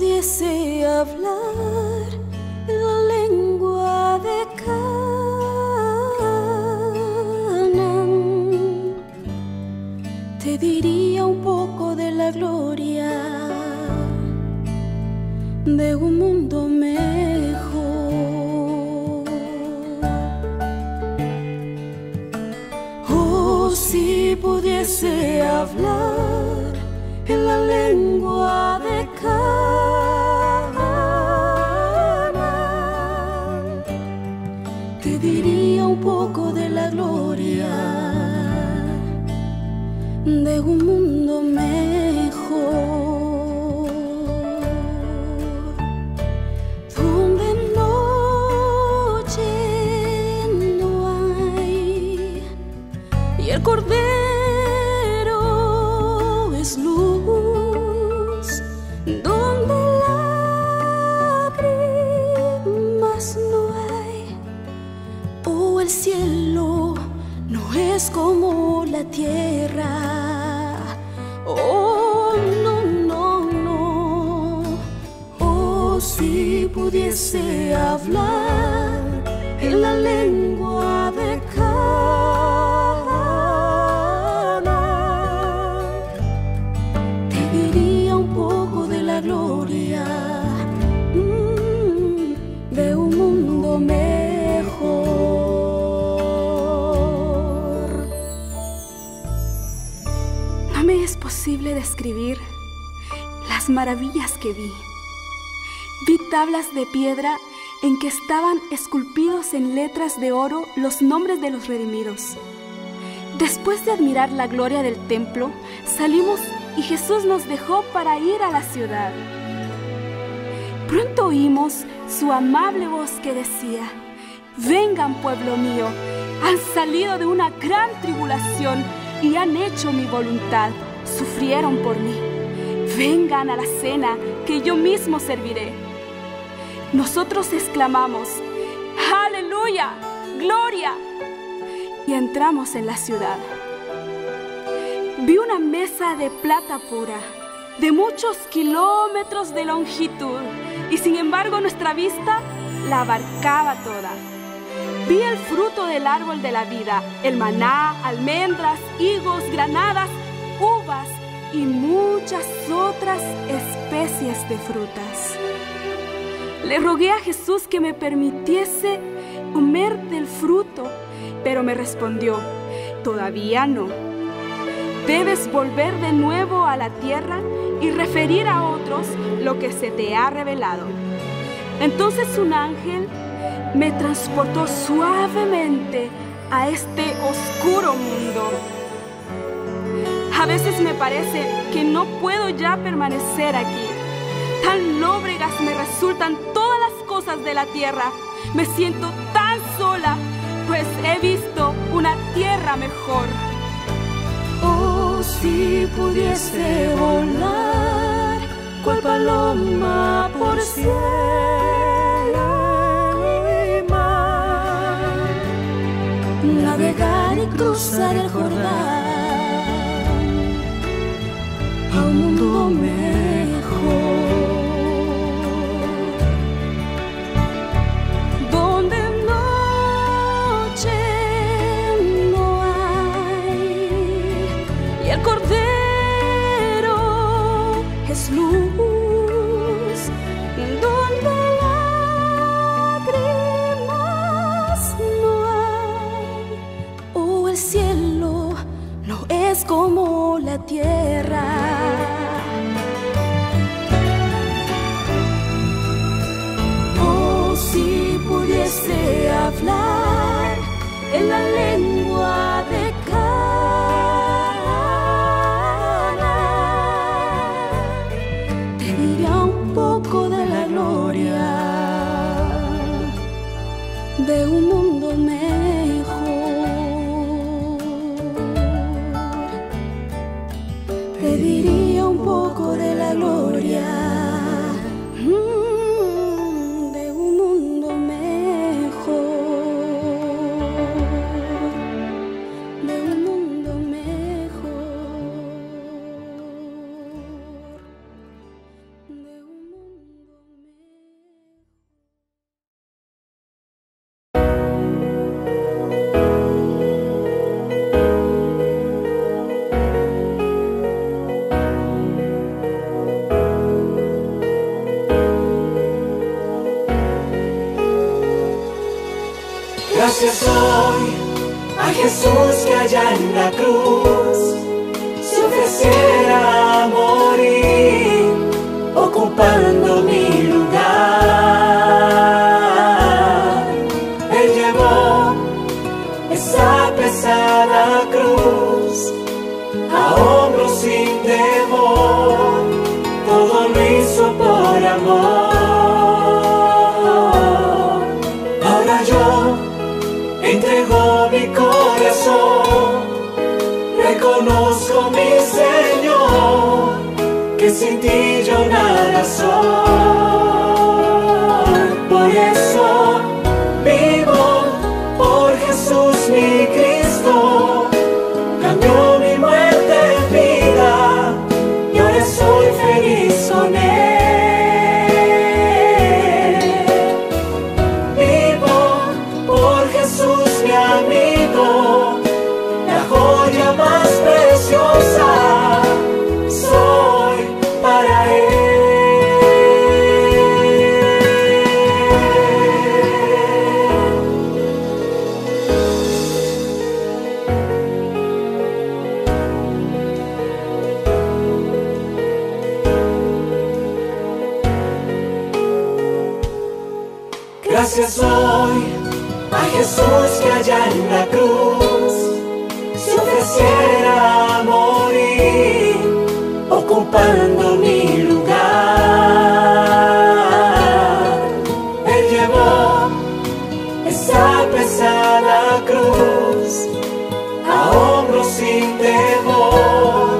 pudiese hablar la lengua de Canaán, te diría un poco de la gloria de un mundo mejor. Oh, si pudiese hablar en la lengua de Canaán, te diría un poco de la gloria de un mundo mejor. El Cordero es luz, donde lágrimas no hay. Oh, el cielo no es como la tierra. Oh, no, no, no. Oh, si pudiese hablar en la lengua de Canaán, gloria de un mundo mejor. No me es posible describir las maravillas que vi. Vi tablas de piedra en que estaban esculpidos en letras de oro los nombres de los redimidos. Después de admirar la gloria del templo, salimos y Jesús nos dejó para ir a la ciudad. Pronto oímos su amable voz que decía: vengan, pueblo mío, han salido de una gran tribulación y han hecho mi voluntad, sufrieron por mí. Vengan a la cena que yo mismo serviré. Nosotros exclamamos: ¡Aleluya! ¡Gloria! Y entramos en la ciudad. Vi una mesa de plata pura, de muchos kilómetros de longitud, y sin embargo nuestra vista la abarcaba toda. Vi el fruto del árbol de la vida, el maná, almendras, higos, granadas, uvas y muchas otras especies de frutas. Le rogué a Jesús que me permitiese comer del fruto, pero me respondió: todavía no. Debes volver de nuevo a la tierra y referir a otros lo que se te ha revelado. Entonces un ángel me transportó suavemente a este oscuro mundo. A veces me parece que no puedo ya permanecer aquí. Tan lóbregas me resultan todas las cosas de la tierra. Me siento tan sola, pues he visto una tierra mejor. Si pudiese volar cual paloma por cielo y mar, navegar y cruzar el Jordán a un mundo mejor, donde el Cordero es luz, donde lágrimas no hay. Oh, el cielo no es como la tierra. Oh, si pudiese hablar en la lengua de Canaán, de un mundo mejor, te diría un poco de la gloria. Gracias hoy a Jesús que allá en la cruz se ofreciera a morir, ocupando mi lugar. Él llevó esa pesada cruz a hombros sin temor, todo lo hizo por amor. Entregó mi corazón, reconozco, mi Señor, que sin ti yo nada soy. Por eso vivo, por Jesús mi Cristo, cambió mi muerte en vida, y ahora soy feliz con Él. Gracias hoy a Jesús que allá en la cruz se ofreciera a morir, ocupando mi lugar. Él llevó esa pesada cruz a hombros sin temor,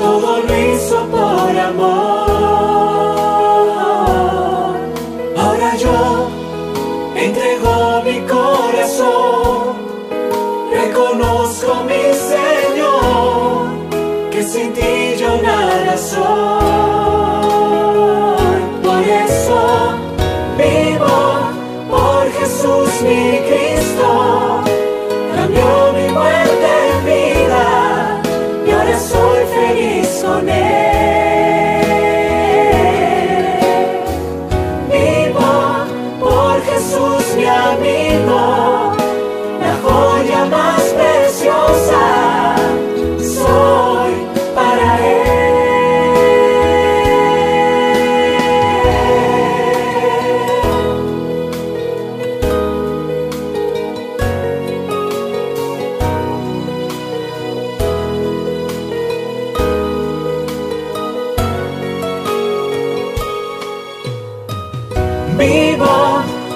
todo lo hizo por amor. Ahora yo entregó mi corazón, reconozco, mi Señor, que sin ti yo nada soy. Por eso vivo, por Jesús mi Cristo, cambió mi muerte en vida, y ahora soy feliz con Él. Vivo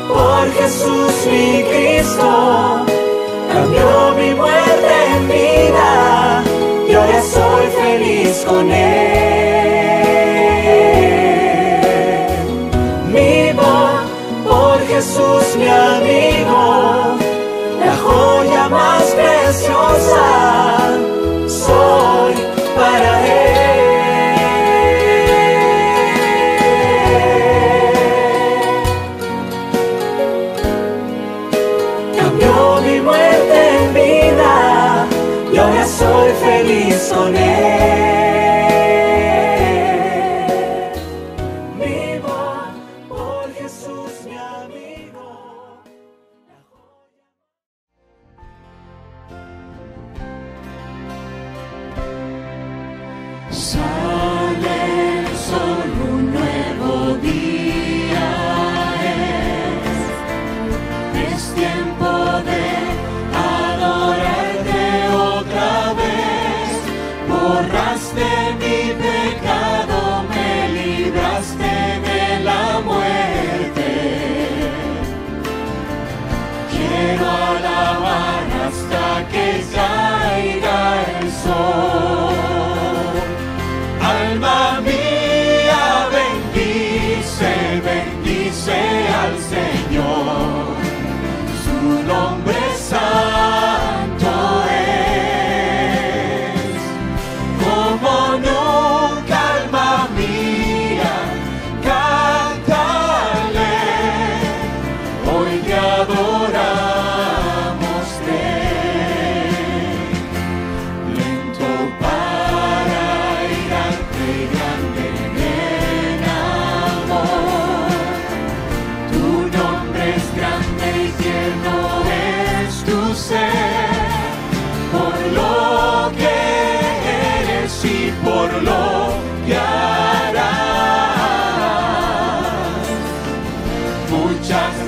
por Jesús mi Cristo, cambió mi muerte en vida, y ahora soy feliz con Él. Vivo por Jesús mi amigo, la joya más preciosa, soy para Él. Soy feliz con Él.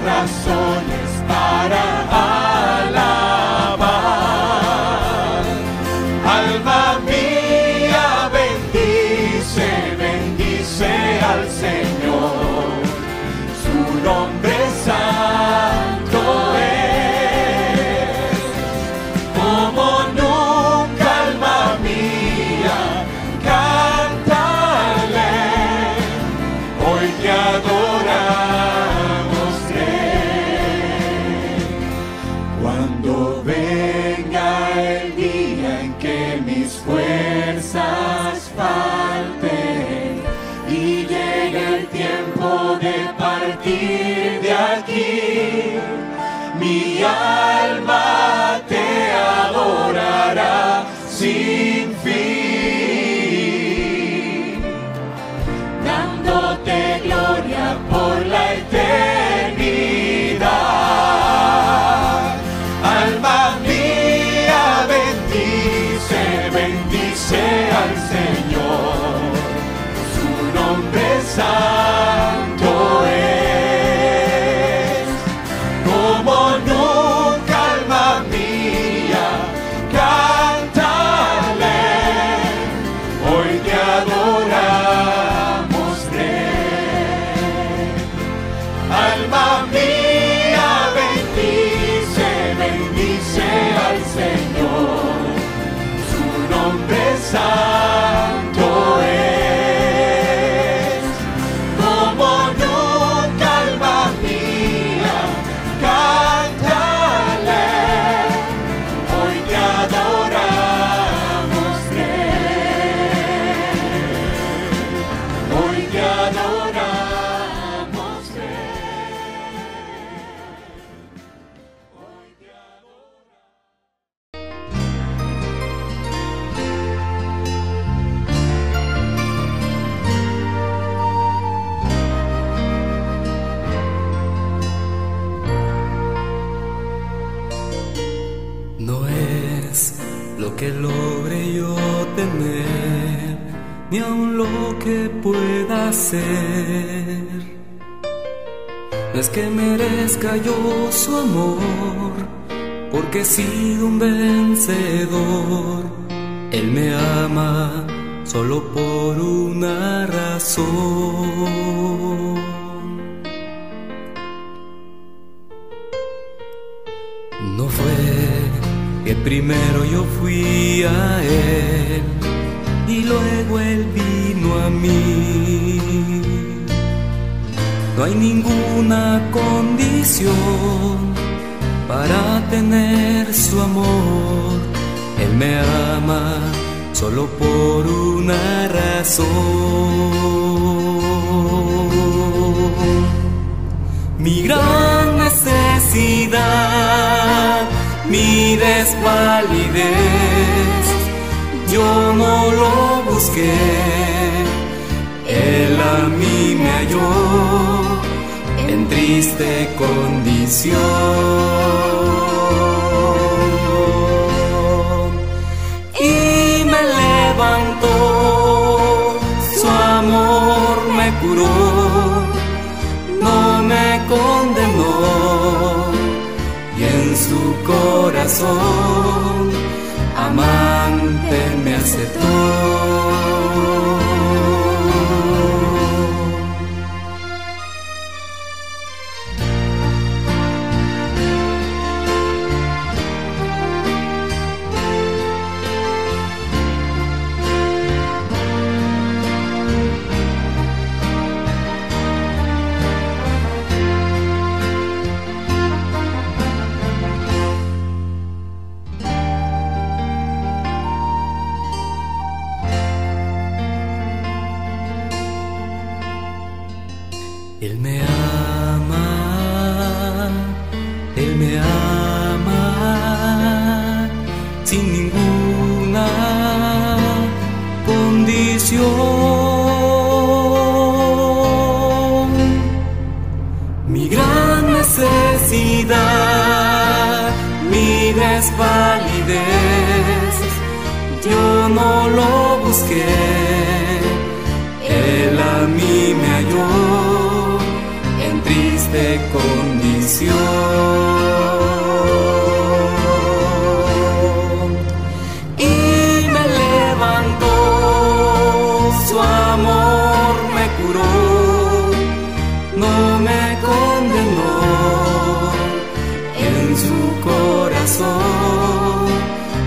razones para alabar. Alma mía, bendice, bendice al Señor. Su nombre santo es. Como nunca, alma mía, cántale. Hoy te adoraré. Cuando venga el día en que mis fuerzas falten y llegue el tiempo de partir de aquí, mi alma te adorará sin fin, dándote gloria por la al Señor, su nombre santo es. Como nunca, alma mía, cántale. Hoy te adoramos, Rey. Alma mía, bendice, bendice al Señor. Santo es, como nunca, alma mía, cántale, hoy te adoramos, Rey, hoy te adoramos, Rey, hoy te adoramos. Lo que logre yo tener, ni aun lo que pueda ser, no es que merezca yo su amor, porque he sido un vencedor. Él me ama solo por una razón. No fue que primero yo fui a Él y luego Él vino a mí. No hay ninguna condición para tener su amor. Él me ama solo por una razón. Mi gran necesidad, mi desvalidez, yo no lo busqué, Él a mí me halló en triste condición, y me levantó, su amor me curó, no me condenó, y en su corazón amante me aceptó. Él me ama sin ninguna condición. Mi gran necesidad, mi desvalidez, yo no lo busqué, Él a mí me halló en triste condición. bendición.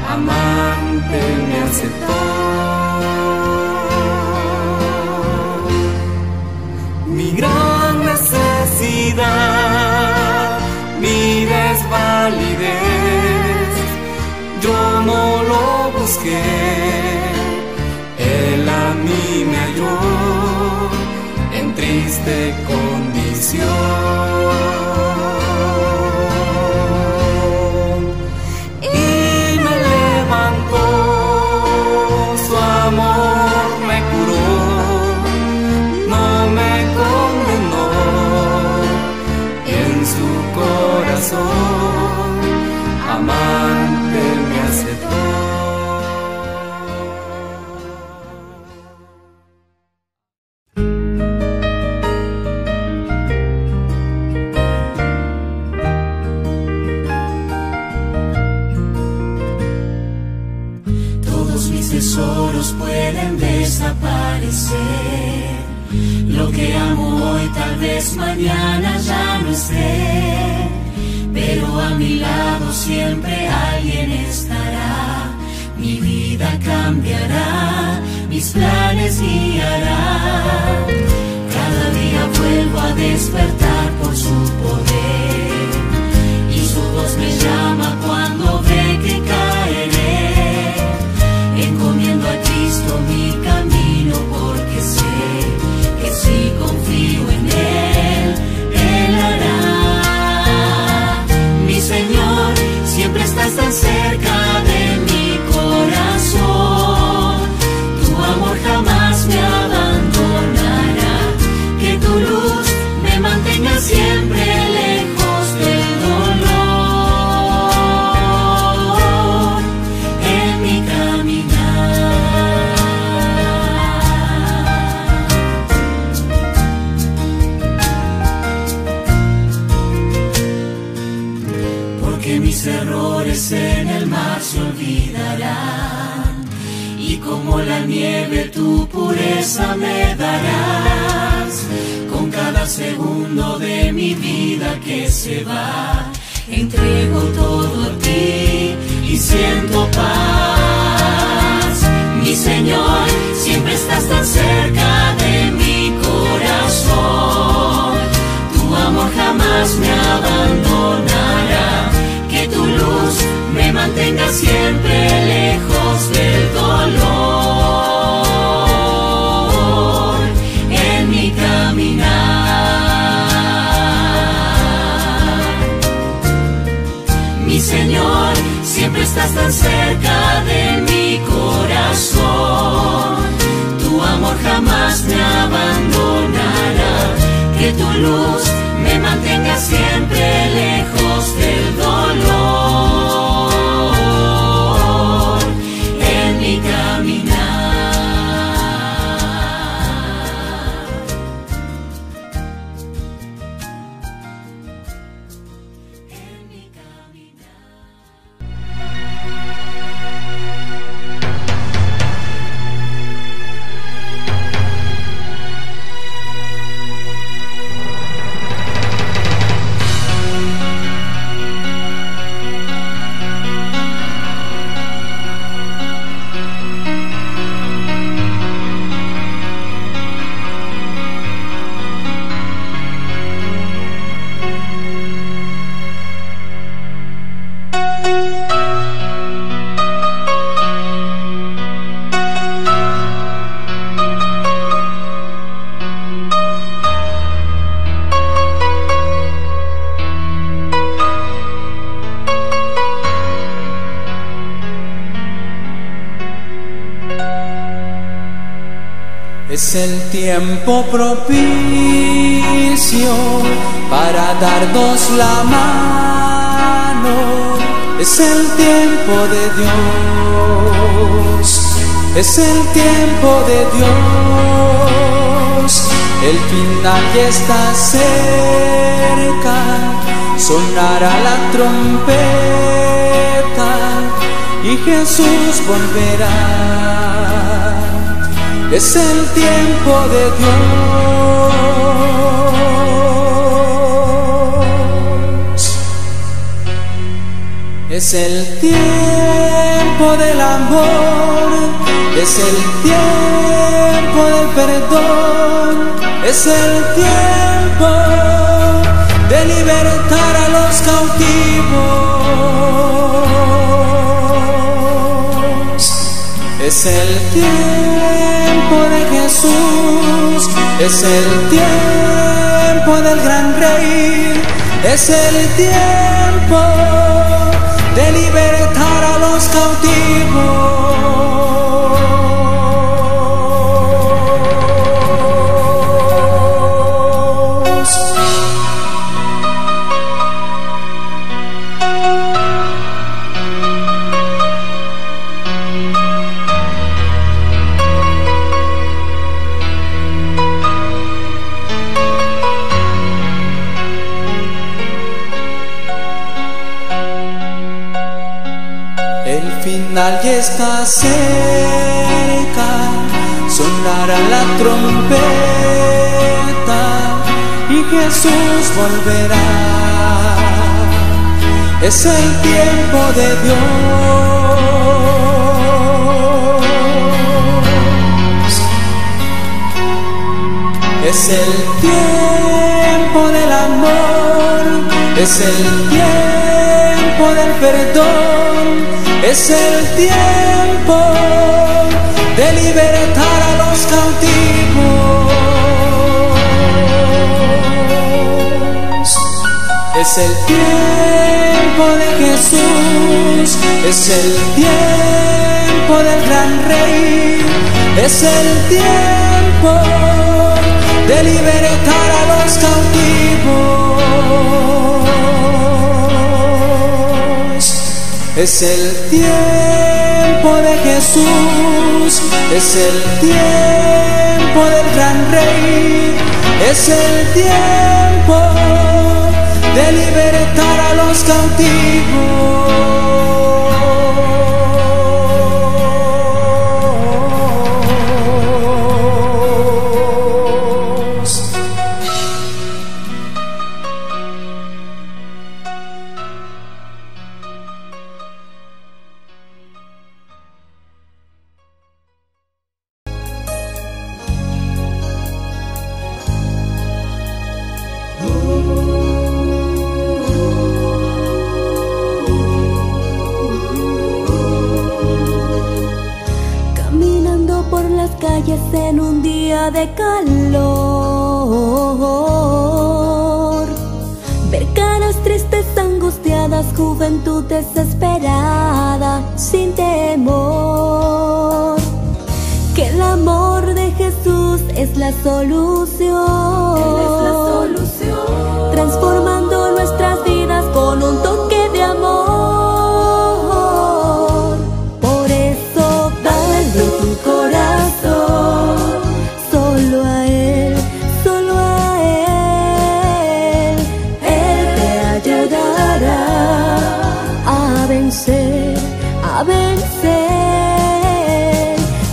Amante me aceptó. Mi gran necesidad, mi desvalidez, yo no lo busqué, él a mí me halló en triste condición. Amante me aceptó. Todos mis tesoros pueden desaparecer. Lo que amo hoy tal vez mañana ya no esté. Pero a mi lado siempre alguien estará, mi vida cambiará, mis planes guiará. Cada día vuelvo a despertar por su poder, y su voz me llama cuando ve que caeré. Encomiendo a Cristo mi camino porque sé que si confío en Él, Él hará. Señor, siempre estás tan cerca de mi corazón. Tu amor jamás me abandonará. Que tu luz me mantenga siempre lejos del dolor en mi errores en el mar se olvidarán, y como la nieve tu pureza me darás. Con cada segundo de mi vida que se va, entrego todo a ti y siento paz. Mi Señor, siempre estás tan cerca de mi corazón. Tu amor jamás me abandonará. Tu luz me mantenga siempre lejos del dolor en mi caminar. Mi Señor, siempre estás tan cerca de mi corazón. Tu amor jamás me abandonará. Que tu luz me mantenga siempre lejos del dolor en mi caminar. En mi es el tiempo propicio para darnos la mano. Es el tiempo de Dios. Es el tiempo de Dios. El final ya está cerca. sonará la trompeta y Jesús volverá. Es el tiempo de Dios, es el tiempo del amor, es el tiempo del perdón, es el tiempo de libertar a los cautivos. Es el tiempo de Jesús, es el tiempo del gran Rey, es el tiempo de libertar a los cautivos. Final ya está cerca, sonará la trompeta y Jesús volverá. Es el tiempo de Dios, es el tiempo del amor, es el tiempo del perdón, es el tiempo de libertar a los cautivos. Es el tiempo de Jesús, es el tiempo del gran Rey, es el tiempo de libertar a los cautivos. Es el tiempo de Jesús, es el tiempo del gran Rey, es el tiempo de libertar a los cautivos. En un día de calor, ver caras tristes, angustiadas, juventud desesperada, sin temor, que el amor de Jesús es la solución, transformando nuestras vidas con un toque de amor. Por eso dale tu corazón a vencer.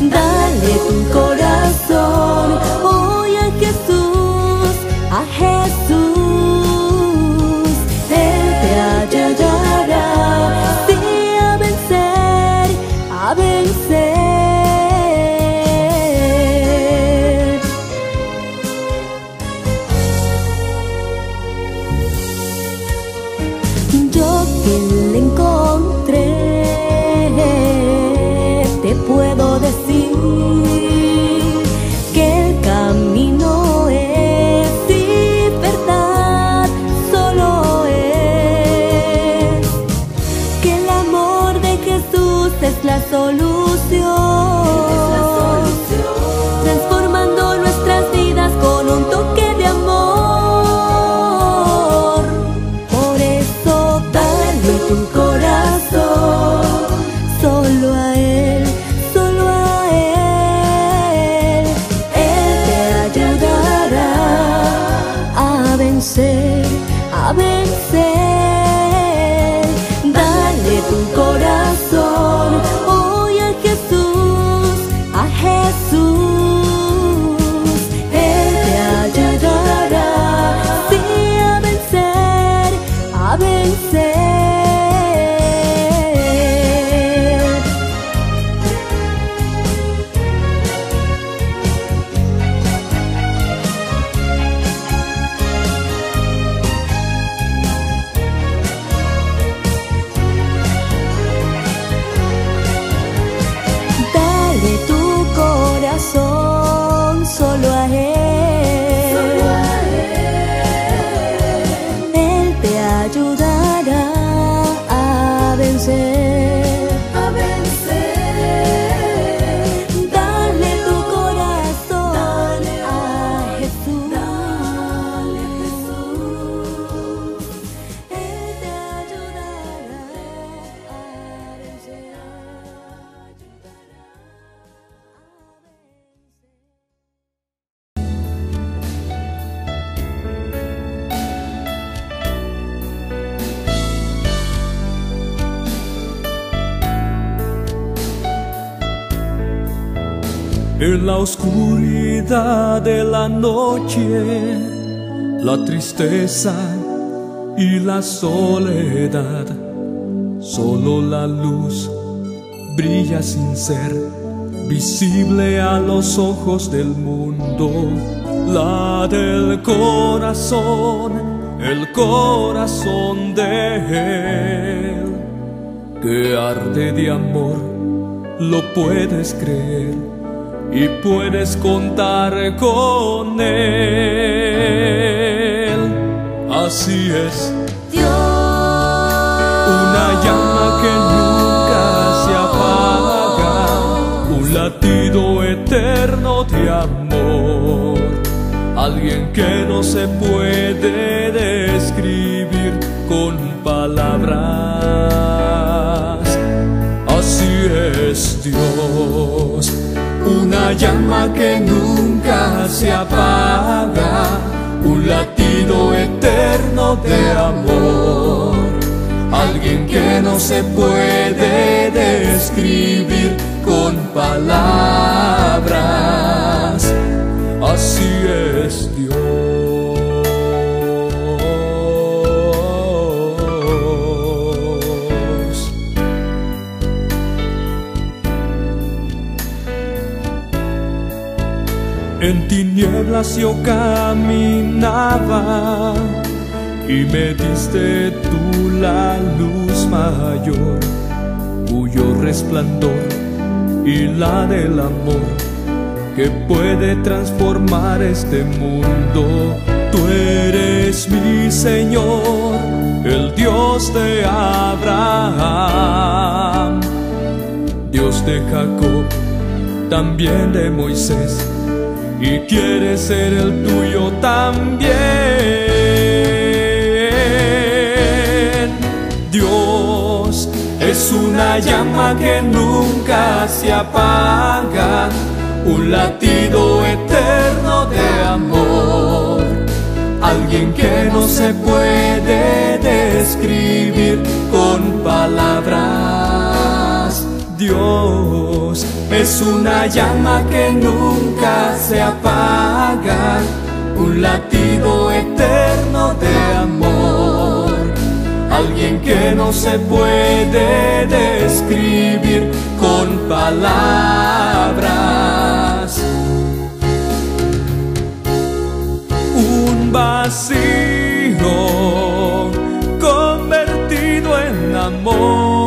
Dale tu corazón hoy a Jesús, a Jesús. Él te ayudará, sí, a vencer, a vencer. Yo te le encontré, puedo decir que el camino es libertad, solo es que el amor de Jesús es la solución, transformando nuestras vidas con un toque de amor. Por eso dale tu corazón solo a Él. A a vencer. Dale tu corazón hoy a Jesús, a Jesús. Él te ayudará, sí, a vencer, a vencer. En la oscuridad de la noche, la tristeza y la soledad, solo la luz brilla sin ser visible a los ojos del mundo. La del corazón, el corazón de Él, que arde de amor, lo puedes creer y puedes contar con Él. Así es Dios, una llama que nunca se apaga, un latido eterno de amor, alguien que no se puede describir con palabras. Así es Dios, una llama que nunca se apaga, un latido eterno de amor, alguien que no se puede describir con palabras. Así es Dios. En tinieblas yo caminaba y me diste tú la luz mayor, cuyo resplandor y la del amor que puede transformar este mundo. Tú eres mi Señor, el Dios de Abraham, Dios de Jacob, también de Moisés, y quiere ser el tuyo también. Dios es una llama que nunca se apaga, un latido eterno de amor, alguien que no se puede describir con palabras. Dios es una llama que nunca se apaga, un latido eterno de amor, alguien que no se puede describir con palabras. Un vacío convertido en amor,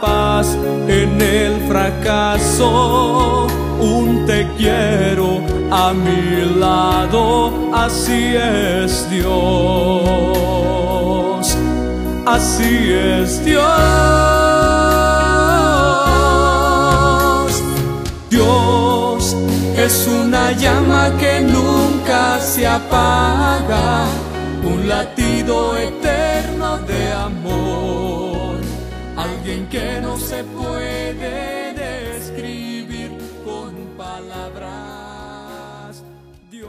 paz en el fracaso, un te quiero a mi lado. Así es Dios, así es Dios. Dios es una llama que nunca se apaga, un latido eterno de amor, alguien que no se puede describir con palabras. Dios.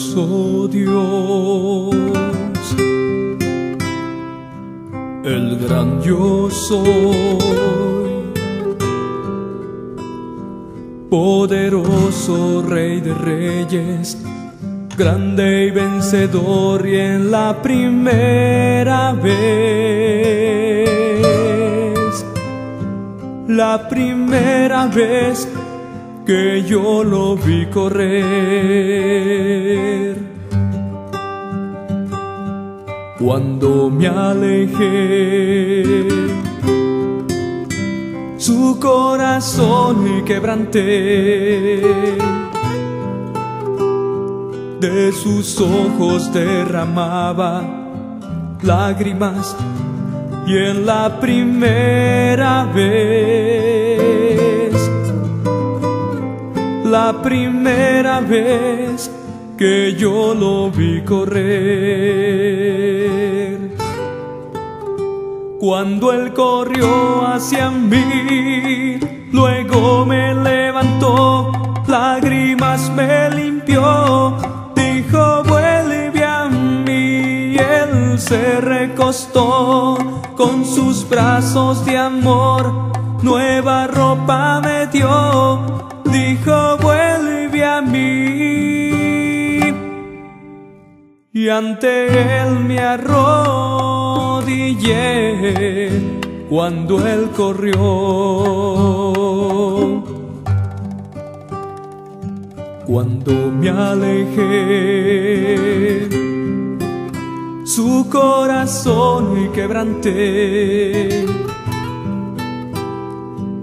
ojos, oh Dios. El gran yo soy, poderoso Rey de Reyes, grande y vencedor, y en la primera vez, la primera vez que yo lo vi correr. Cuando me alejé, su corazón quebranté, de sus ojos derramaba lágrimas, y en la primera vez, la primera vez que yo lo vi correr. Cuando él corrió hacia mí, luego me levantó, lágrimas me limpió, dijo: vuelve a mí. Y él se recostó con sus brazos de amor, nueva ropa me dio, dijo: vuelve a mí. Y ante él me arrodillé cuando él corrió. Cuando me alejé, su corazón quebranté,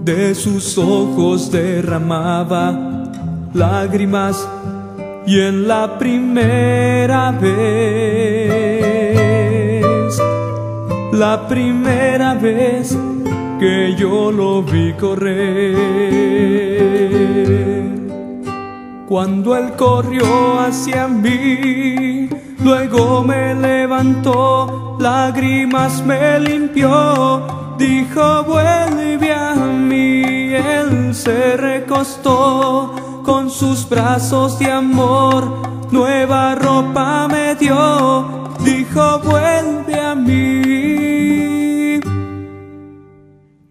de sus ojos derramaba lágrimas, y en la primera vez, la primera vez que yo lo vi correr. Cuando él corrió hacia mí, luego me levantó, lágrimas me limpió, dijo: vuelve a mí. Él se recostó con sus brazos de amor, nueva ropa me dio, dijo: vuelve a mí.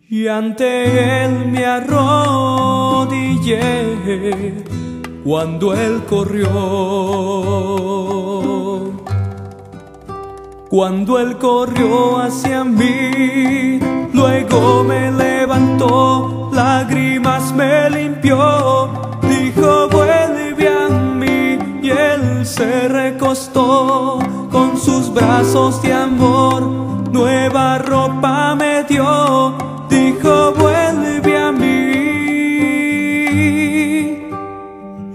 Y ante él me arrodillé cuando él corrió. Cuando él corrió hacia mí, luego me levantó, lágrimas me limpió, dijo: vuelve a mí. Y él se recostó con sus brazos de amor, nueva ropa me dio, dijo: vuelve a mí.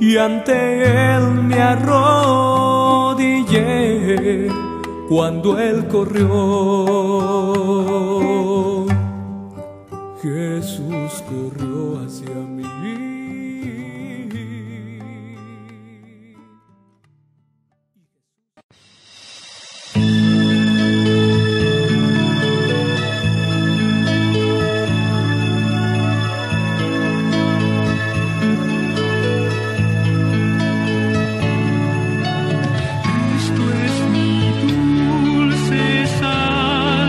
Y ante él me arrodillé cuando él corrió. Jesús corrió hacia mí. Tú eres mi dulce sal.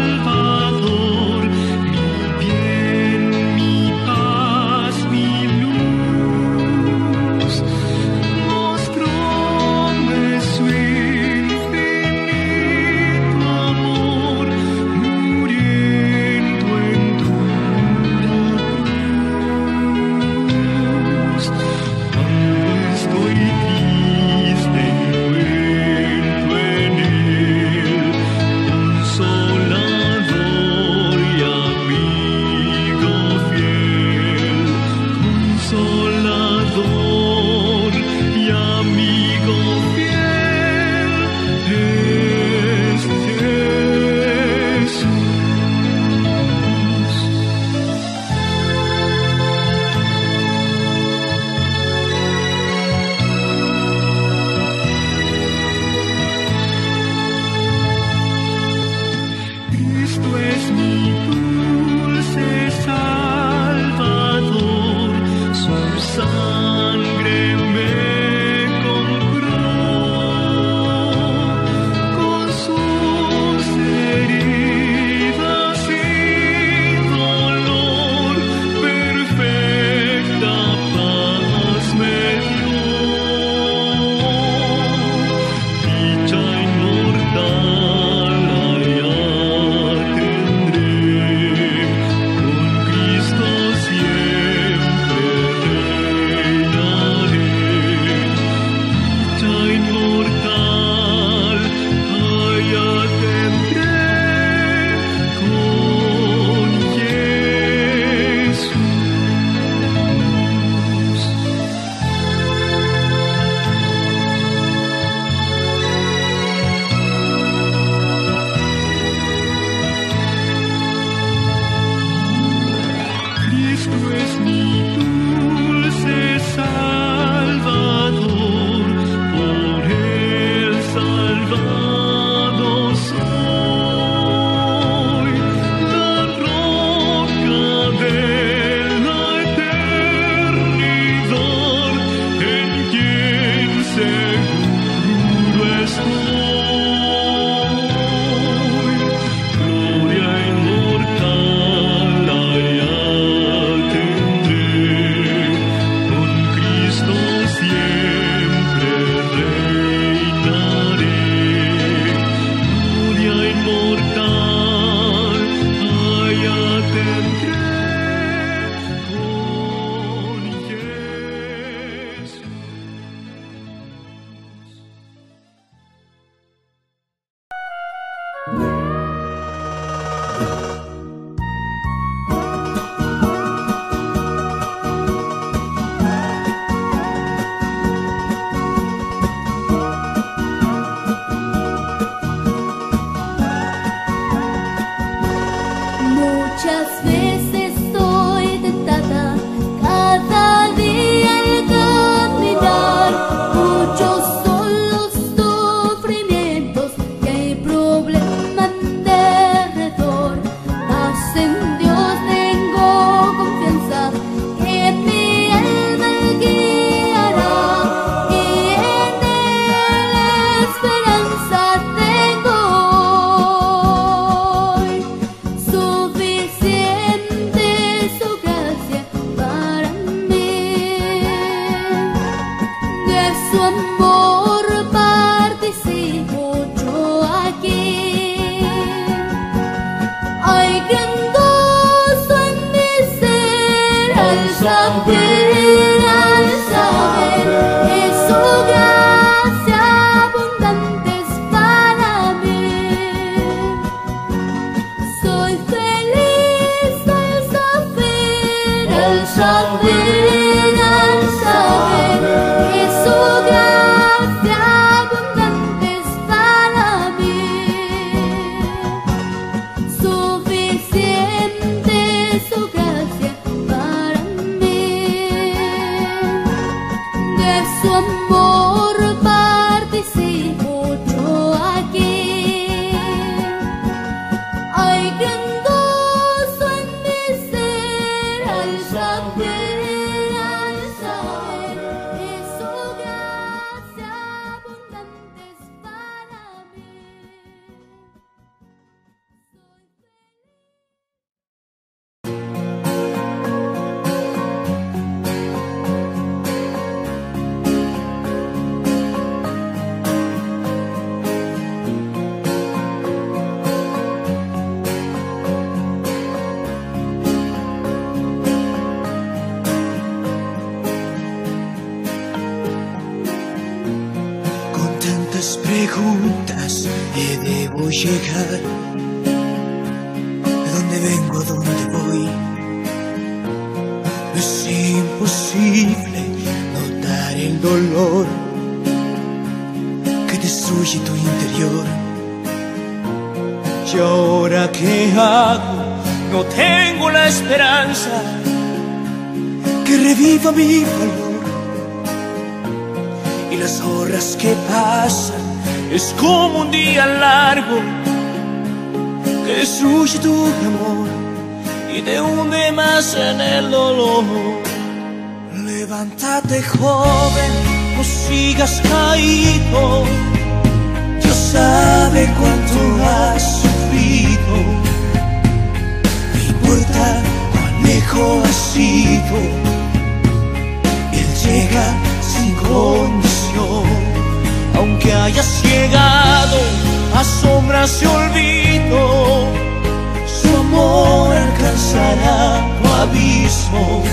xuân por participo yo aquí. Ay, gringo, son mi ser al saber, es su gracia abundante es para mí. Soy feliz al saber, su amor participo yo aquí. Ay, grandoso en mi ser al saber. Preguntas y debo llegar. ¿A dónde vengo? ¿A dónde voy? Es imposible notar el dolor que destruye tu interior. ¿Y ahora qué hago? No tengo la esperanza que reviva mi valor. Y las horas que pasan es como un día largo que destruye tu amor y te hunde más en el dolor. Levántate, joven, no sigas caído. Dios sabe cuánto has sufrido. No importa cuán lejos has sido, Él llega sin condición. Aunque hayas llegado a sombras de olvido, su amor alcanzará tu abismo.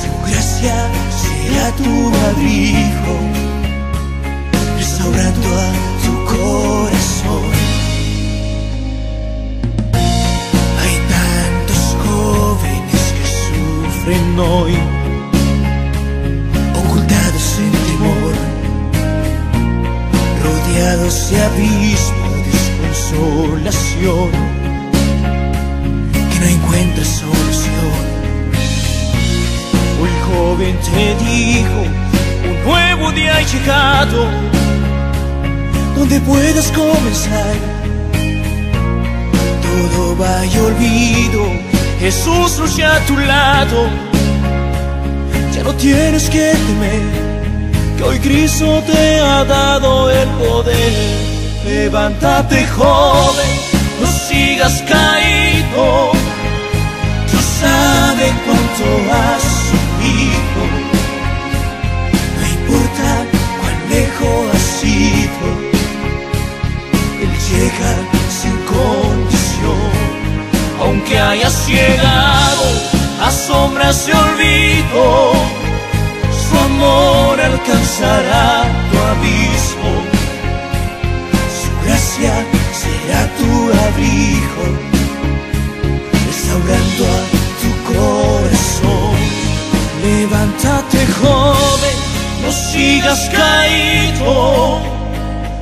Su gracia será tu abrigo, restaurando a tu corazón. Hay tantos jóvenes que sufren hoy, ocultados en temor, rodeados de abismo, desconsolación, que no encuentra solución. Hoy, joven, te digo, un nuevo día ha llegado, donde puedas comenzar. Todo va y olvido, Jesús lucha a tu lado. Ya no tienes que temer, hoy Cristo te ha dado el poder. Levántate, joven, no sigas caído. Dios sabe cuánto has sufrido. No importa cuán lejos has sido, Él llega sin condición. Aunque hayas llegado a sombras de olvido, su amor alcanzará tu abismo. Su gracia será tu abrigo, restaurando a tu corazón. Levántate, joven, no sigas caído.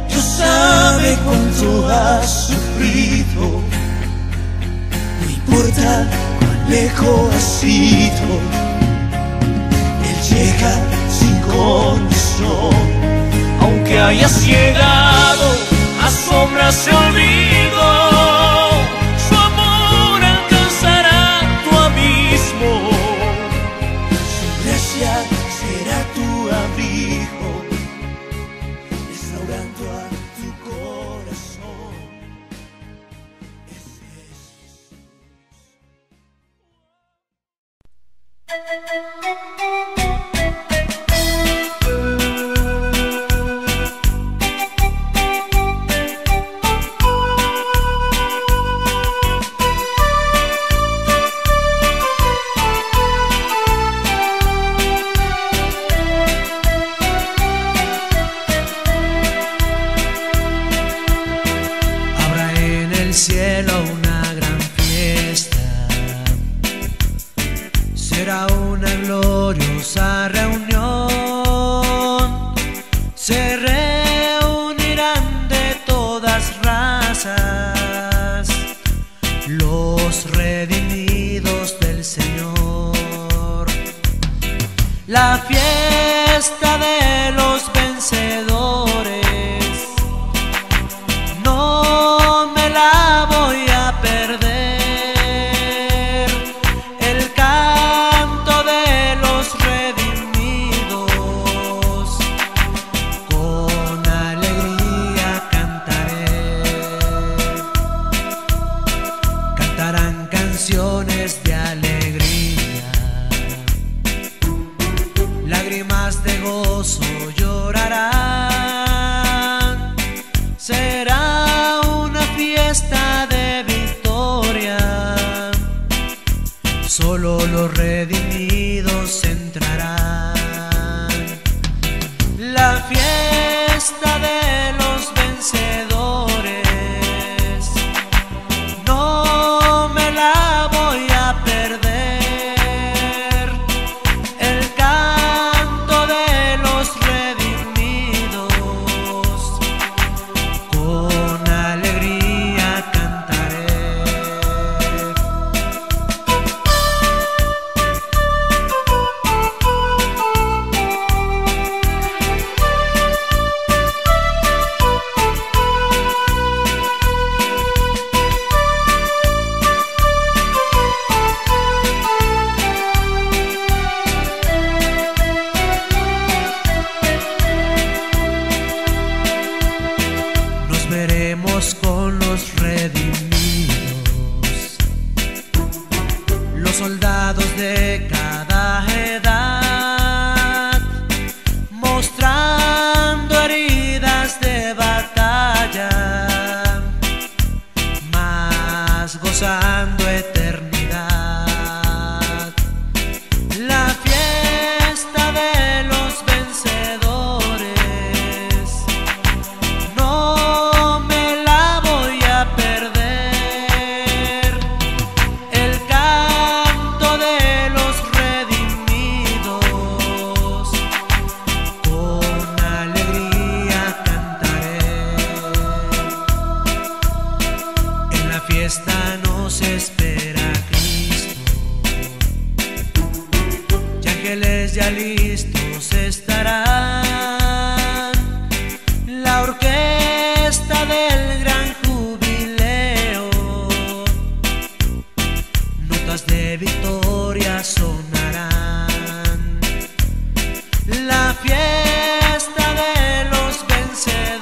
Dios sabe cuánto has sufrido. No importa cuán lejos has sido, llega sin condición. Aunque hayas llegado a sombras de olvido, su amor alcanzará tu abismo. Su gracia será tu abrigo, restaurando a tu corazón. Jesús. gloriosa reunión se reunirán de todas razas los redimidos del Señor. La fiesta de los vencedores no me la voy a perder. El canto de los redimidos con alegría cantaré. Cantarán canciones de alegría, lágrimas de gozo llorarán. Será una fiesta de victoria. Solo los redimidos entrarán. La fiesta de los vencedores no me la voy a perder. El canto de los redimidos con alegría cantaré. Veremos con los redimidos, los soldados de cada edad, mostrando heridas de batalla, mas gozando eternidad. La fiesta de los vencedores no nos espera Cristo, y ángeles ya listos estarán. La orquesta del gran jubileo, notas de victoria sonarán. La fiesta de los vencedores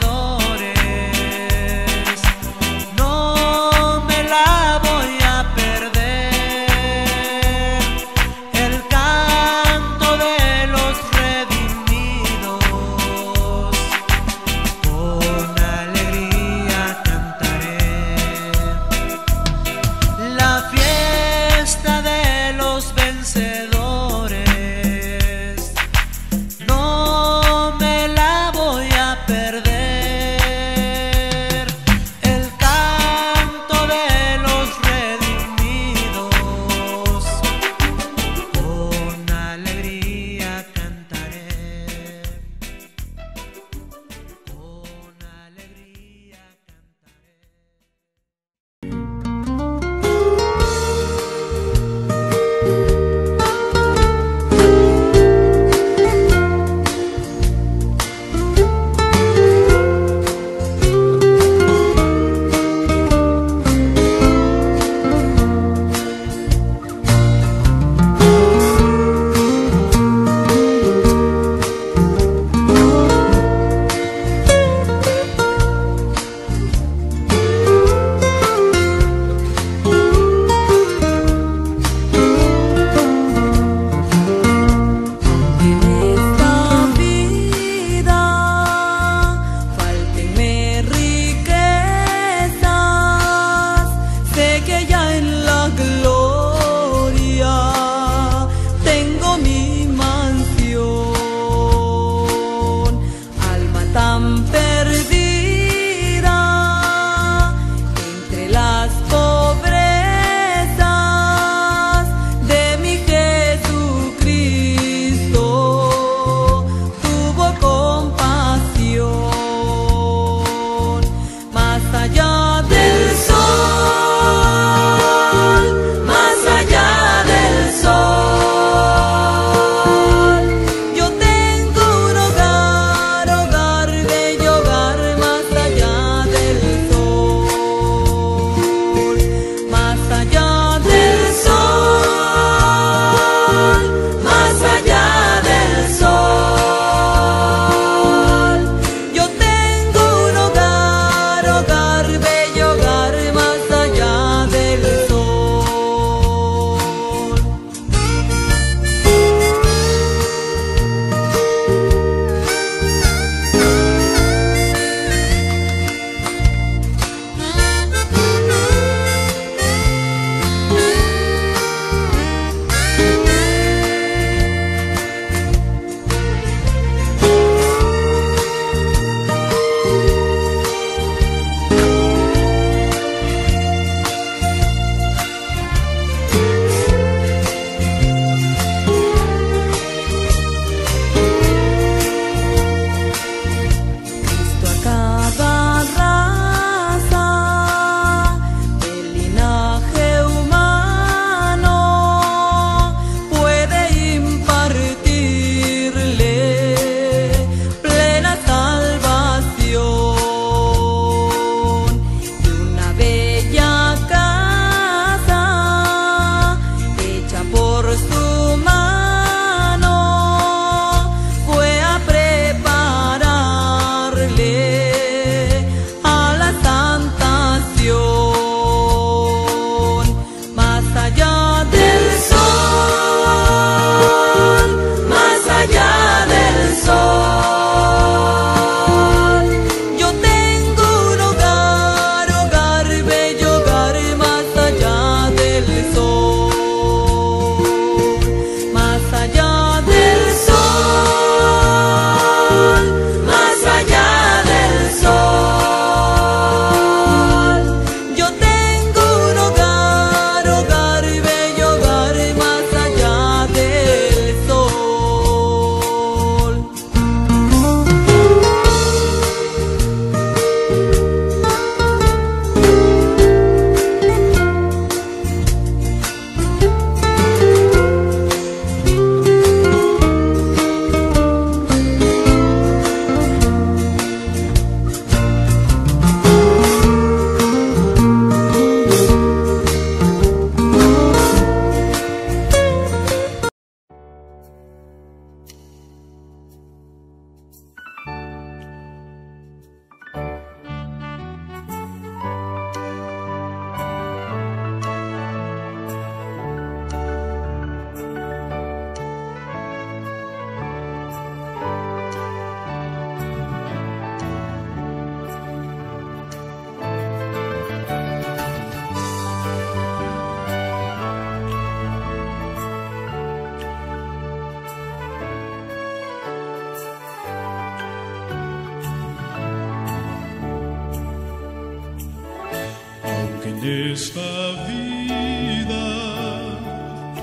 en esta vida,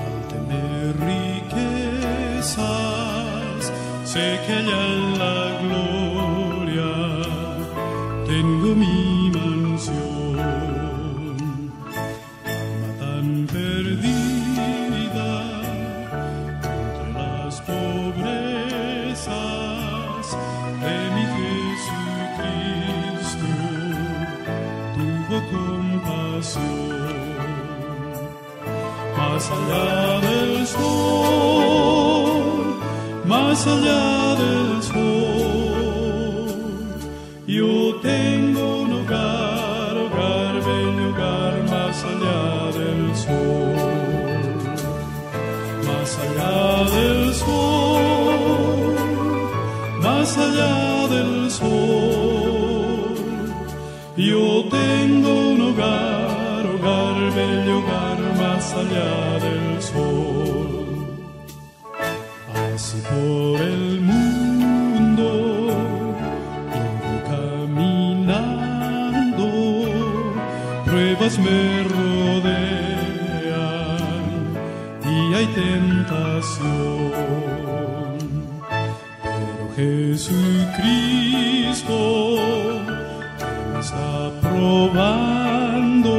al tener riquezas, sé que allá en la gloria tengo mi mansión. Alma tan perdida entre las pobrezas de mi Jesucristo tuvo compasión. Más allá del sol, más allá del sol, yo tengo un hogar, hogar, bello hogar, más allá del sol. Más allá del sol, más allá del sol, yo tengo un hogar, hogar, bello hogar, más allá del sol. Así por el mundo vengo caminando, pruebas me rodean y hay tentación. Pero Jesucristo me está probando,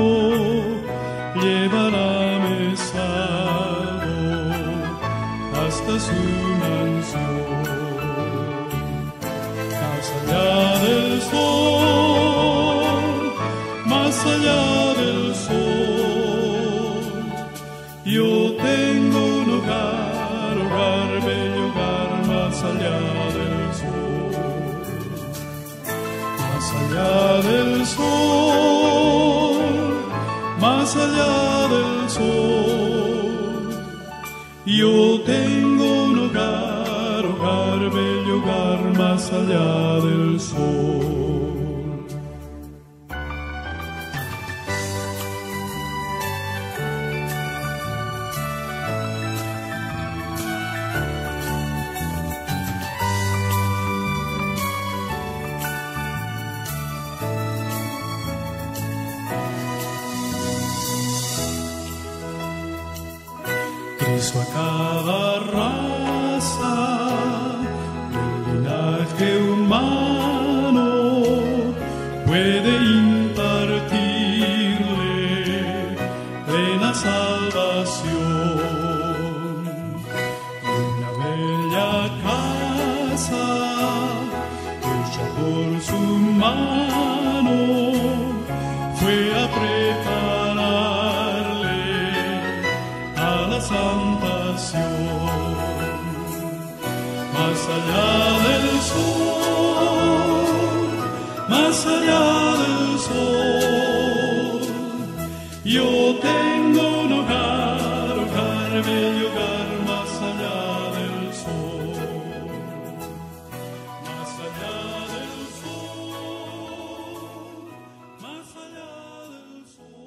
llevará salvo hasta su allá del sol, yo tengo un hogar, hogar, bello hogar, más allá del sol. Más allá del sol, más allá del sol, yo tengo un hogar, hogar, bello hogar, más allá del sol. Cristo a cada raza del linaje humano puede impartirle plena salvación. Una bella casa hecha por su mano fue a prepararle a la salvación. Más allá del sol, más allá del sol, yo tengo un hogar, hogar, bello hogar, más allá del sol. Más allá del sol, más allá del sol.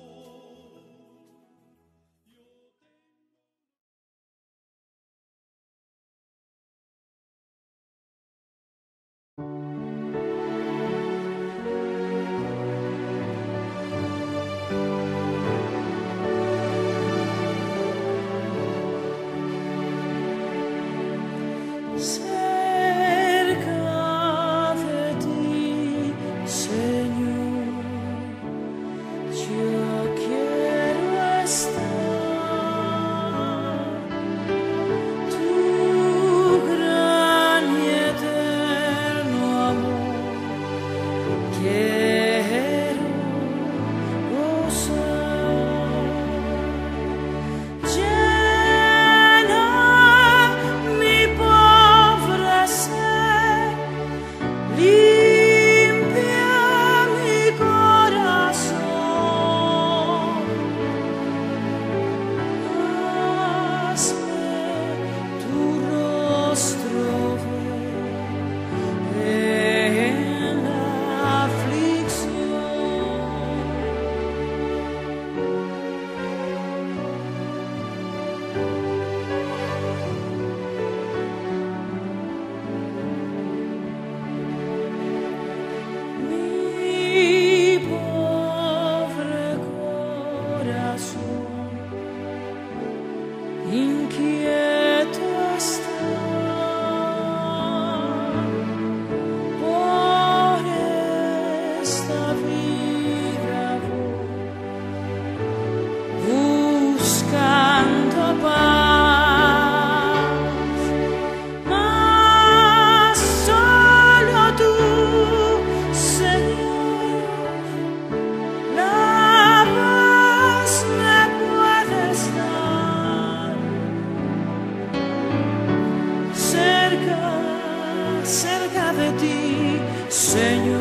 cerca de ti, Señor.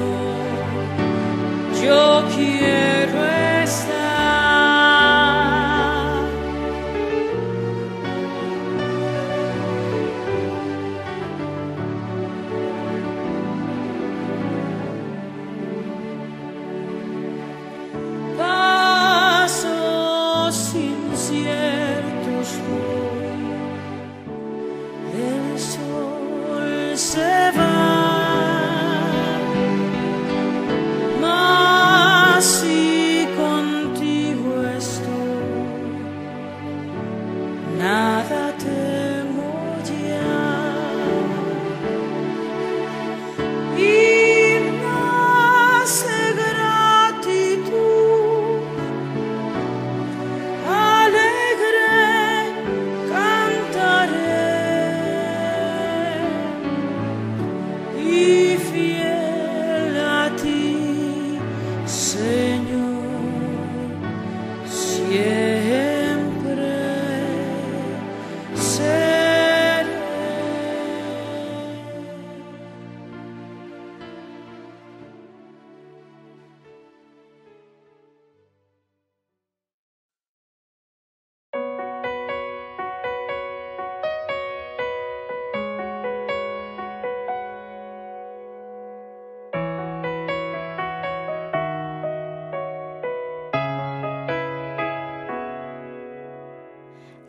Yo quiero estar pasos inciertos voy, el sol se va. Nada temo ya, y nace gratitud, alegre cantaré, y fiel a ti, Señor, siempre.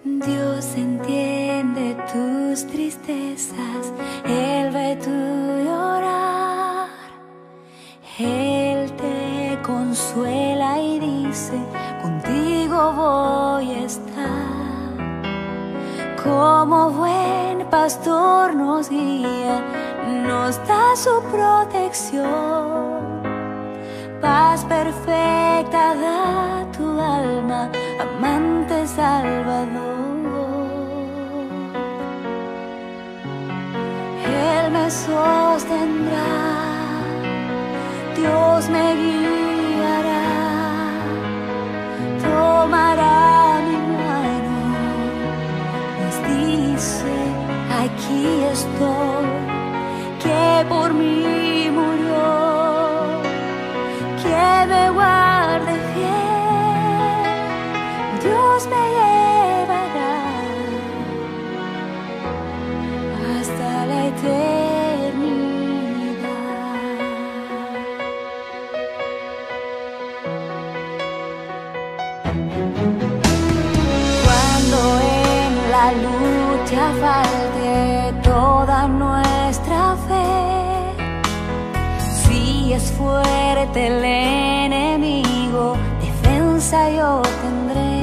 Dios entiende tus tristezas, Él ve tu llorar. Él te consuela y dice, contigo voy a estar. Como buen pastor nos guía, nos da su protección. Paz perfecta da tu alma, amante Salvador. Él me sostendrá, Dios me guiará, tomará mi mano, nos dice, aquí estoy, que por mí murió, que me guarde fiel. Dios me llevará hasta la eternidad. Cuando en la lucha falte toda nuestra fe, si es fuerte el enemigo, defensa yo tendré.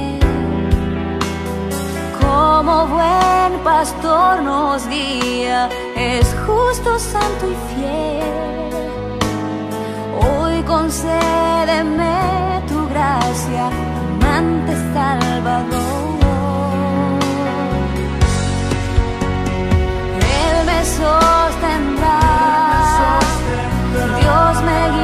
Como buen pastor nos guía, es justo, santo y fiel. Hoy concédeme tu gracia, amante Salvador. Él me sostendrá, Dios me guía.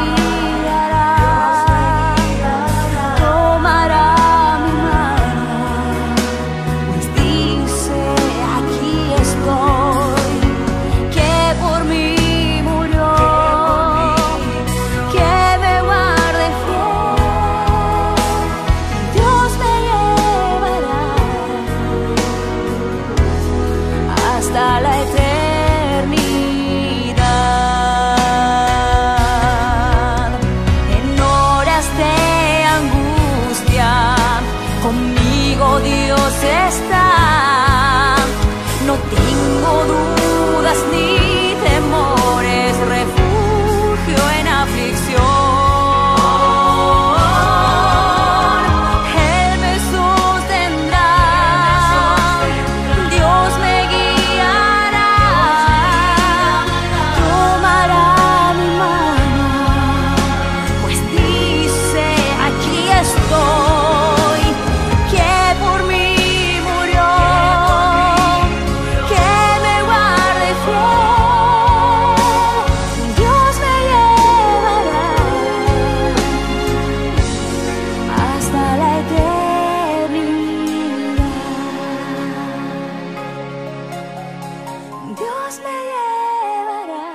Dios me llevará.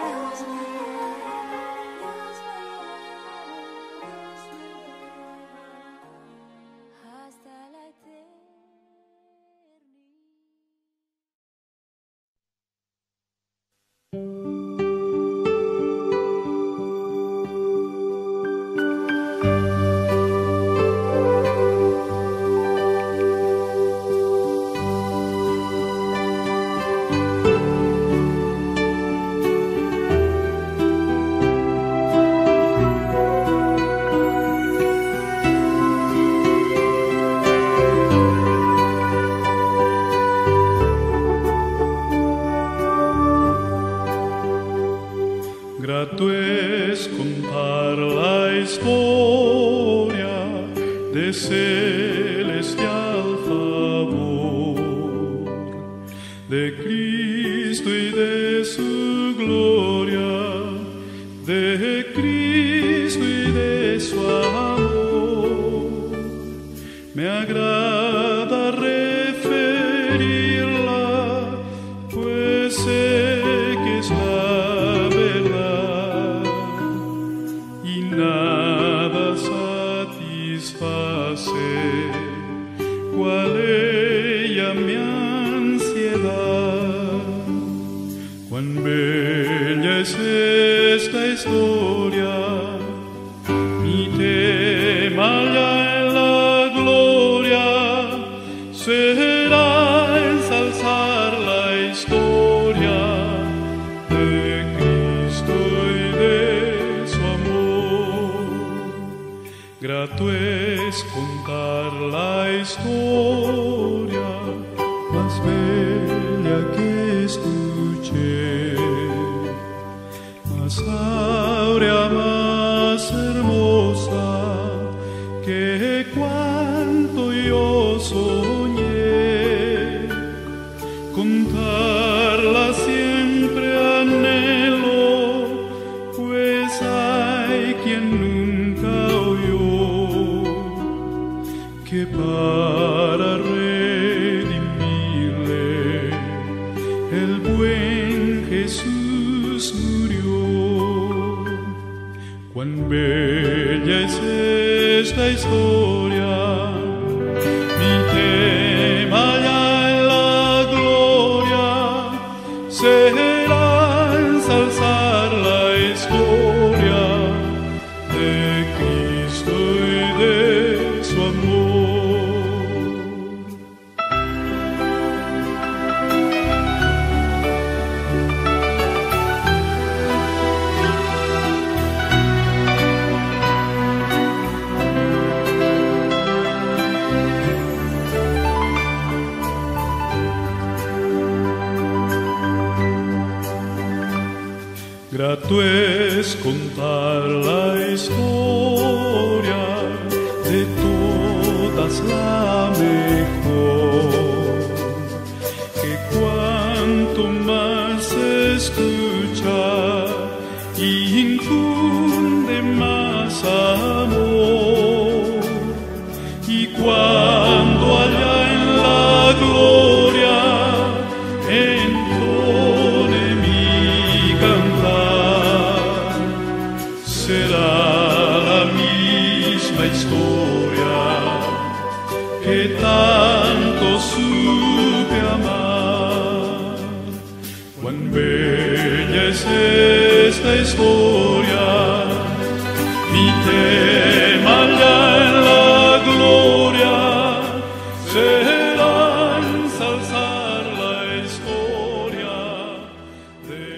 celestial favor de Cristo y de su gloria, de Cristo y de su amor. Me agrada referirla, pues sé que es la verdad y nada satisface cual ella mi ansiedad. Cuán bella es esta historia, mi tema allá en la gloria será ensalzar la historia de Cristo y de su amor. Grato es contar la historia más bella que escuché, más áurea, más hermosa que cuanto yo soñé. Contarla siempre anhelo, pues hay quien nunca oyó que para redimirle el buen Jesús murió. Cuán bella es esta historia, mi tema allá en la gloria será ensalzar la historia de Cristo y de su amor. Grato es contar la historia, de todas la mejor, que cuanto más se escucha y infunde más amor. Y cuando allá en la gloria entone mi cantar, será la misma historia que tanto supe amar. Cuán bella es esta historia, mi tema allá en la gloria será ensalzar la historia de